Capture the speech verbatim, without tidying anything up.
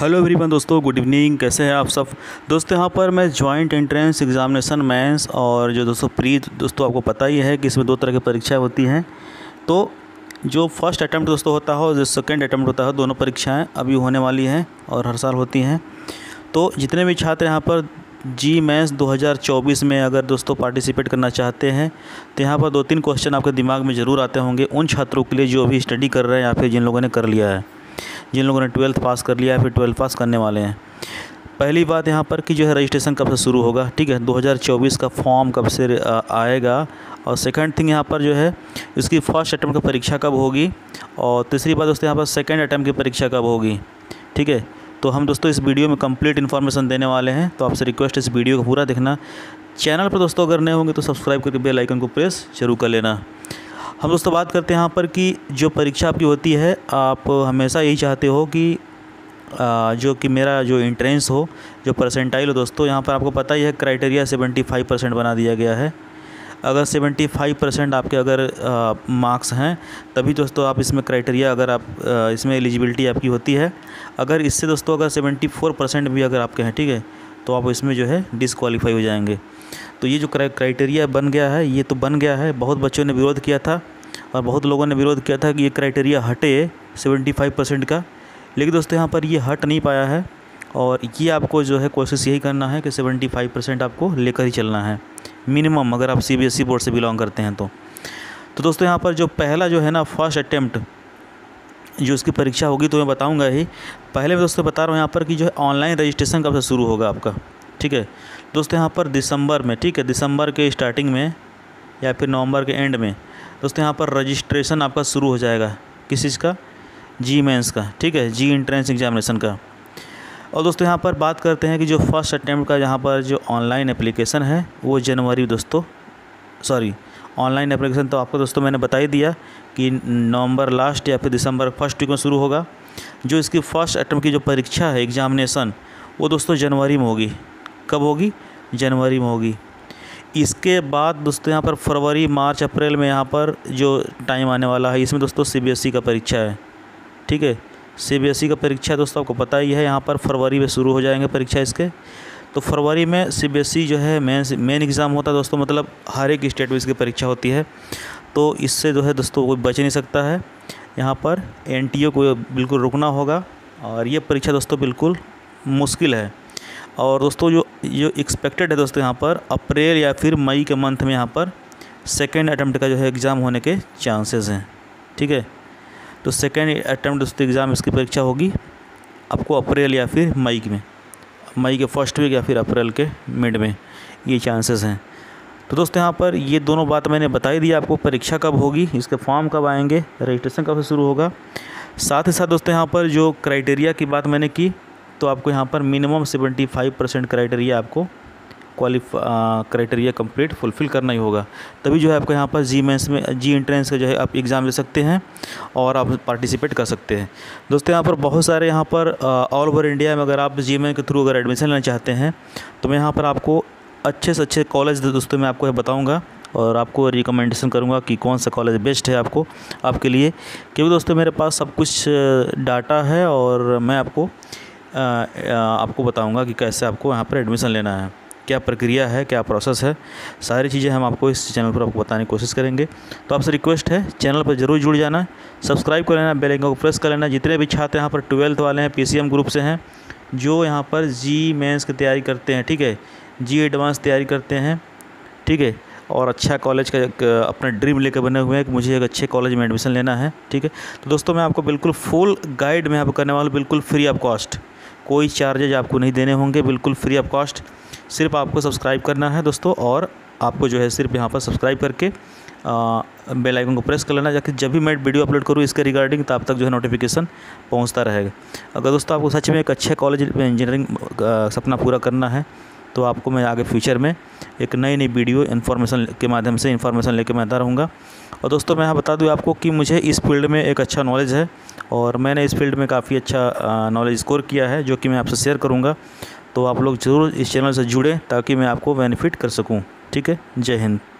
Hello everyone दोस्तों, good evening. कैसे हैं आप सब दोस्तों। यहाँ पर मैं जॉइंट एंट्रेंस एग्जामिनेशन मेंस और जो दोस्तों प्री दोस्तों आपको पता ही है कि इसमें दो तरह की परीक्षाएं होती हैं। तो जो फर्स्ट अटैम्प्ट दोस्तों होता है और जो सेकेंड अटैम्प्ट होता है, दोनों परीक्षाएं अभी होने वाली हैं और हर साल होती हैं। तो जितने भी छात्र यहाँ पर जी मेंस दो हज़ार चौबीस में अगर दोस्तों पार्टिसिपेट करना चाहते हैं तो यहाँ पर दो तीन क्वेश्चन आपके दिमाग में ज़रूर आते होंगे। उन छात्रों के लिए जो भी स्टडी कर रहे हैं या फिर जिन लोगों ने कर लिया है, जिन लोगों ने ट्वेल्थ पास कर लिया है फिर ट्वेल्थ पास करने वाले हैं। पहली बात यहाँ पर कि जो है रजिस्ट्रेशन कब से शुरू होगा, ठीक है, दो हज़ार चौबीस का फॉर्म कब से आएगा। और सेकंड थिंग यहाँ पर जो है इसकी फर्स्ट अटैम्प्ट की परीक्षा कब होगी। और तीसरी बात दोस्तों यहाँ पर सेकेंड अटैम्प्ट की परीक्षा कब होगी, ठीक है। तो हम दोस्तों इस वीडियो में कंप्लीट इन्फॉर्मेशन देने वाले हैं। तो आपसे रिक्वेस्ट है इस वीडियो को पूरा देखना। चैनल पर दोस्तों अगर नए होंगे तो सब्सक्राइब करके बेल आइकन को प्रेस जरूर कर लेना। हम दोस्तों बात करते हैं यहाँ पर कि जो परीक्षा आपकी होती है, आप हमेशा यही चाहते हो कि जो कि मेरा जो एंट्रेंस हो, जो परसेंटाइल हो। दोस्तों यहाँ पर आपको पता ही है क्राइटेरिया सेवेंटी फाइव परसेंट बना दिया गया है। अगर सेवेंटी फाइव परसेंट आपके अगर मार्क्स हैं तभी दोस्तों आप इसमें क्राइटेरिया अगर आप आ, इसमें एलिजिबिलिटी आपकी होती है। अगर इससे दोस्तों अगर सेवेंटी फोर परसेंट भी अगर आपके हैं, ठीक है, तो आप इसमें जो है डिसक्वालीफाई हो जाएंगे। तो ये जो क्राइटेरिया बन गया है, ये तो बन गया है। बहुत बच्चों ने विरोध किया था और बहुत लोगों ने विरोध किया था कि ये क्राइटेरिया हटे सेवेंटी फाइव परसेंट का, लेकिन दोस्तों यहाँ पर ये हट नहीं पाया है। और ये आपको जो है कोशिश यही करना है कि सेवेंटी फाइव परसेंट आपको लेकर ही चलना है मिनिमम, अगर आप सीबीएसई बोर्ड से बिलोंग करते हैं। तो तो दोस्तों यहाँ पर जो पहला जो है ना फर्स्ट अटैम्प्ट जो इसकी परीक्षा होगी तो मैं बताऊंगा ही। पहले मैं दोस्तों बता रहा हूँ यहाँ पर कि जो है ऑनलाइन रजिस्ट्रेशन कब से शुरू होगा आपका, ठीक है दोस्तों। यहाँ पर दिसंबर में, ठीक है, दिसंबर के स्टार्टिंग में या फिर नवंबर के एंड में दोस्तों यहाँ पर रजिस्ट्रेशन आपका शुरू हो जाएगा। किस चीज़ का? जी मेंस का, ठीक है, जी एंट्रेंस एग्जामिनेशन का। और दोस्तों यहाँ पर बात करते हैं कि जो फर्स्ट अटैम्प्ट का यहाँ पर जो ऑनलाइन एप्लीकेशन है वो जनवरी दोस्तों सॉरी ऑनलाइन एप्लीकेशन तो आपको दोस्तों मैंने बता ही दिया कि नवंबर लास्ट या फिर दिसंबर फर्स्ट वीक में शुरू होगा। जो इसकी फर्स्ट अटैम्प्ट की जो परीक्षा है एग्जामिनेशन वो दोस्तों जनवरी में होगी। कब होगी? जनवरी में होगी। इसके बाद दोस्तों यहाँ पर फरवरी, मार्च, अप्रैल में यहाँ पर जो टाइम आने वाला है इसमें दोस्तों सी बी एस ई का परीक्षा है, ठीक है। सीबीएसई का परीक्षा दोस्तों आपको पता ही है, यहाँ पर फरवरी में शुरू हो जाएंगे परीक्षा इसके। तो फरवरी में सीबीएसई जो है मेन मेन एग्ज़ाम होता है दोस्तों, मतलब हर एक स्टेट में इसकी परीक्षा होती है। तो इससे जो है दोस्तों कोई बच नहीं सकता है। यहाँ पर एनटीए को बिल्कुल रुकना होगा और ये परीक्षा दोस्तों बिल्कुल मुश्किल है। और दोस्तों जो जो एक्सपेक्टेड है दोस्तों यहाँ पर अप्रैल या फिर मई के मंथ में यहाँ पर सेकेंड अटैम्प्ट का जो है एग्ज़ाम होने के चांसेस हैं, ठीक है। तो सेकेंड अटैम्प्ट दोस्तों एग्ज़ाम इसकी परीक्षा होगी आपको अप्रैल या फिर मई में, मई के फर्स्ट वीक या फिर अप्रैल के मिड में, ये चांसेस हैं। तो दोस्तों यहाँ पर ये दोनों बात मैंने बता ही दी आपको, परीक्षा कब होगी, इसके फॉर्म कब आएंगे, रजिस्ट्रेशन कब से शुरू होगा। साथ ही साथ दोस्तों यहाँ पर जो क्राइटेरिया की बात मैंने की, तो आपको यहाँ पर minimum seventy five percent criteria आपको क्वालिफा क्राइटेरिया कंप्लीट फुलफ़िल करना ही होगा, तभी जो है आपको यहाँ पर जी मेंस में जी एंट्रेंस का जो है आप एग्ज़ाम दे सकते हैं और आप पार्टिसिपेट कर सकते हैं। दोस्तों यहाँ पर बहुत सारे यहाँ पर ऑल ओवर इंडिया में अगर आप जी मेन के थ्रू अगर एडमिशन लेना चाहते हैं तो मैं यहाँ पर आपको अच्छे से अच्छे कॉलेज दोस्तों मैं आपको बताऊँगा और आपको रिकमेंडेशन करूँगा कि कौन सा कॉलेज बेस्ट है आपको आपके लिए, क्योंकि दोस्तों मेरे पास सब कुछ डाटा है और मैं आपको आपको बताऊँगा कि कैसे आपको यहाँ पर एडमिशन लेना है, क्या प्रक्रिया है, क्या प्रोसेस है। सारी चीज़ें हम आपको इस चैनल पर आपको बताने की कोशिश करेंगे। तो आपसे रिक्वेस्ट है चैनल पर जरूर जुड़ जाना, सब्सक्राइब कर लेना, बेल आइकन को प्रेस कर लेना। जितने भी छात्र यहाँ पर ट्वेल्थ वाले हैं, पीसीएम ग्रुप से हैं, जो यहाँ पर जी मेंस की तैयारी करते हैं, ठीक है, जी एडवांस तैयारी करते हैं, ठीक है, और अच्छा कॉलेज का अपना ड्रीम लेकर बने हुए हैं कि मुझे एक अच्छे कॉलेज में एडमिशन लेना है, ठीक है। तो दोस्तों मैं आपको बिल्कुल फुल गाइड में आपको करने वाला हूँ, बिल्कुल फ्री ऑफ कॉस्ट, कोई चार्जेज आपको नहीं देने होंगे, बिल्कुल फ्री ऑफ कॉस्ट। सिर्फ आपको सब्सक्राइब करना है दोस्तों, और आपको जो है सिर्फ यहाँ पर सब्सक्राइब करके बेल आइकन को प्रेस कर लेना, ताकि जब भी मैं वीडियो अपलोड करूँ इसके रिगार्डिंग तब तक जो है नोटिफिकेशन पहुँचता रहेगा। अगर दोस्तों आपको सच में एक अच्छे कॉलेज में इंजीनियरिंग सपना पूरा करना है तो आपको मैं आगे फ्यूचर में एक नई नई वीडियो इन्फॉर्मेशन के माध्यम से इन्फॉर्मेशन लेकर मैं आता रहूँगा। और दोस्तों मैं यहाँ बता दूँ आपको कि मुझे इस फील्ड में एक अच्छा नॉलेज है और मैंने इस फील्ड में काफ़ी अच्छा नॉलेज स्कोर किया है, जो कि मैं आपसे शेयर करूँगा। तो आप लोग ज़रूर इस चैनल से जुड़ें ताकि मैं आपको बेनिफिट कर सकूं, ठीक है। जय हिंद।